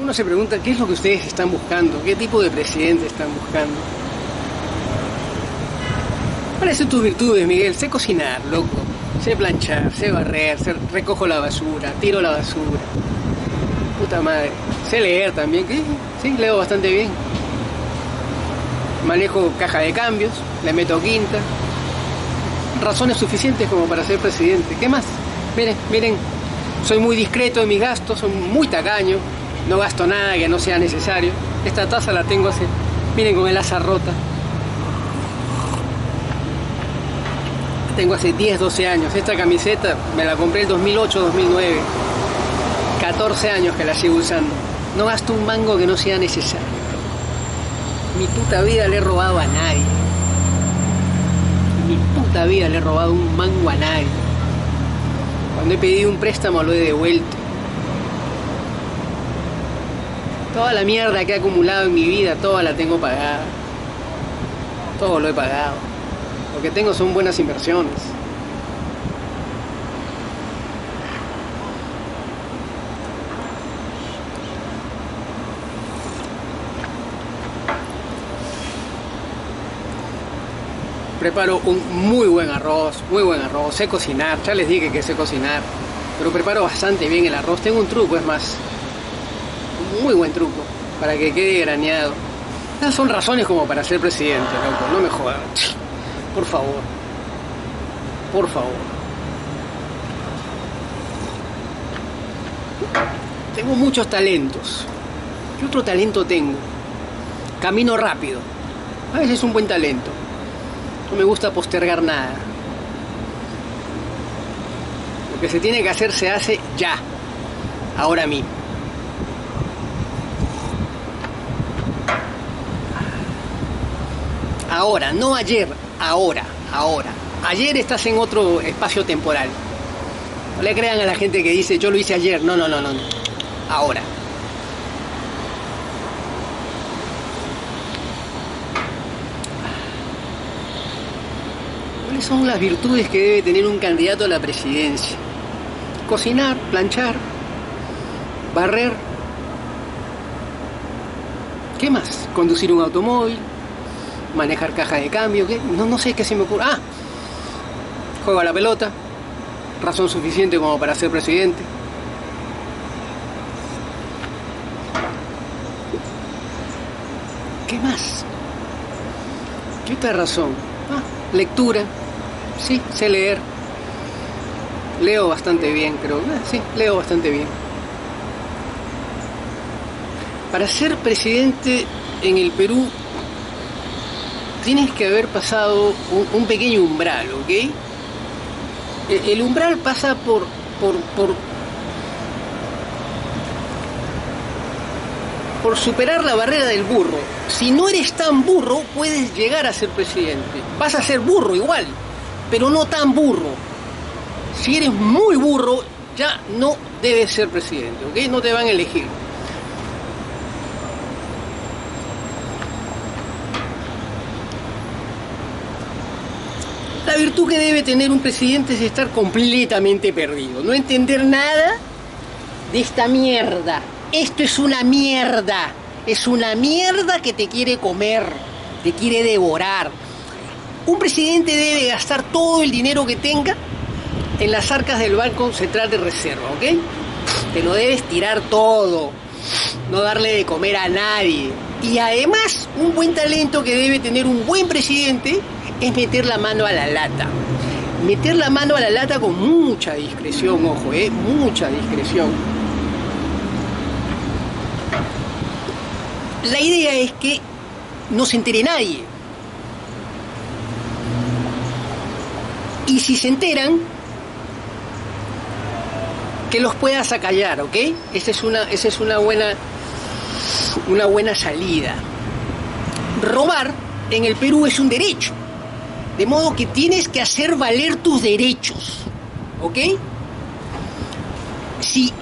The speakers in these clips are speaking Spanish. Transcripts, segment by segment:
Uno se pregunta qué es lo que ustedes están buscando, qué tipo de presidente están buscando. ¿Cuáles son tus virtudes, Miguel? Sé cocinar, loco. Sé planchar, sé barrer, recojo la basura, tiro la basura. Puta madre. Sé leer también, que sí, leo bastante bien. Manejo caja de cambios, le meto quinta. Razones suficientes como para ser presidente. ¿Qué más? Miren, miren, soy muy discreto en mis gastos, soy muy tacaño. No gasto nada que no sea necesario. Esta taza la tengo hace... Miren, con el asa rota. La tengo hace 10, 12 años. Esta camiseta me la compré en 2008, 2009. 14 años que la sigo usando. No gasto un mango que no sea necesario. Mi puta vida le he robado a nadie. Mi puta vida le he robado un mango a nadie. Cuando he pedido un préstamo lo he devuelto. Toda la mierda que he acumulado en mi vida, toda la tengo pagada. Todo lo he pagado. Lo que tengo son buenas inversiones. Preparo un muy buen arroz. Sé cocinar, ya les dije que sé cocinar. Pero preparo bastante bien el arroz. Tengo un truco, es más... muy buen truco, para que quede graneado. Esas son razones como para ser presidente, loco, no me jodan. Por favor. Por favor. Tengo muchos talentos. ¿Qué otro talento tengo? Camino rápido. A veces es un buen talento. No me gusta postergar nada. Lo que se tiene que hacer se hace ya. Ahora mismo. Ahora, no ayer, ahora. Ayer estás en otro espacio temporal. No le crean a la gente que dice, yo lo hice ayer. No. Ahora. ¿Cuáles son las virtudes que debe tener un candidato a la presidencia? Cocinar, planchar, barrer. ¿Qué más? Conducir un automóvil. Manejar caja de cambio, ¿qué? No sé qué se me ocurre. Ah, juega la pelota, razón suficiente como para ser presidente. ¿Qué más? ¿Qué otra razón? Ah, lectura, sí, sé leer. Leo bastante bien, creo. Sí, leo bastante bien. Para ser presidente en el Perú, tienes que haber pasado un pequeño umbral, ¿ok? El umbral pasa por superar la barrera del burro. Si no eres tan burro, puedes llegar a ser presidente. Vas a ser burro igual, pero no tan burro. Si eres muy burro, ya no debes ser presidente, ¿ok? No te van a elegir. La virtud que debe tener un presidente es estar completamente perdido, no entender nada de esta mierda. Esto es una mierda que te quiere comer, te quiere devorar. Un presidente debe gastar todo el dinero que tenga en las arcas del Banco Central de Reserva, ¿ok? Te lo debes tirar todo, no darle de comer a nadie. Y además, un buen talento que debe tener un buen presidente es meter la mano a la lata. Meter la mano a la lata con mucha discreción, ojo, mucha discreción. La idea es que no se entere nadie. Y si se enteran, que los puedas acallar, ¿ok? Esa es una buena salida. Robar en el Perú es un derecho. De modo que tienes que hacer valer tus derechos, ¿ok? Si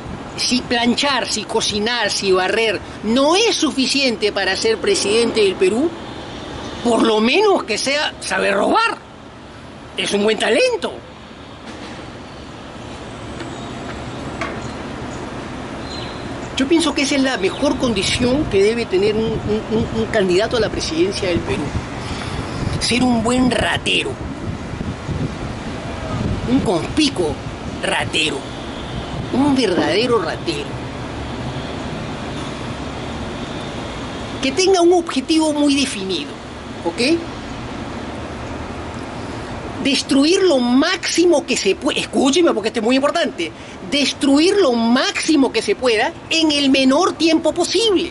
planchar, si cocinar, si barrer no es suficiente para ser presidente del Perú, por lo menos que sea saber robar. Es un buen talento. Yo pienso que esa es la mejor condición que debe tener un candidato a la presidencia del Perú. Ser un buen ratero, un conspicuo ratero, un verdadero ratero. Que tenga un objetivo muy definido, ¿ok? Destruir lo máximo que se pueda, escúcheme porque esto es muy importante, destruir lo máximo que se pueda en el menor tiempo posible.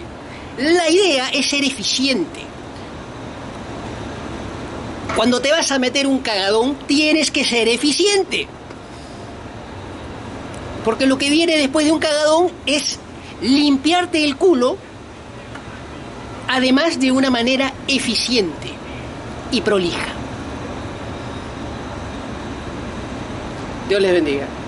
La idea es ser eficiente. Cuando te vas a meter un cagadón, tienes que ser eficiente. Porque lo que viene después de un cagadón es limpiarte el culo, además de una manera eficiente y prolija. Dios les bendiga.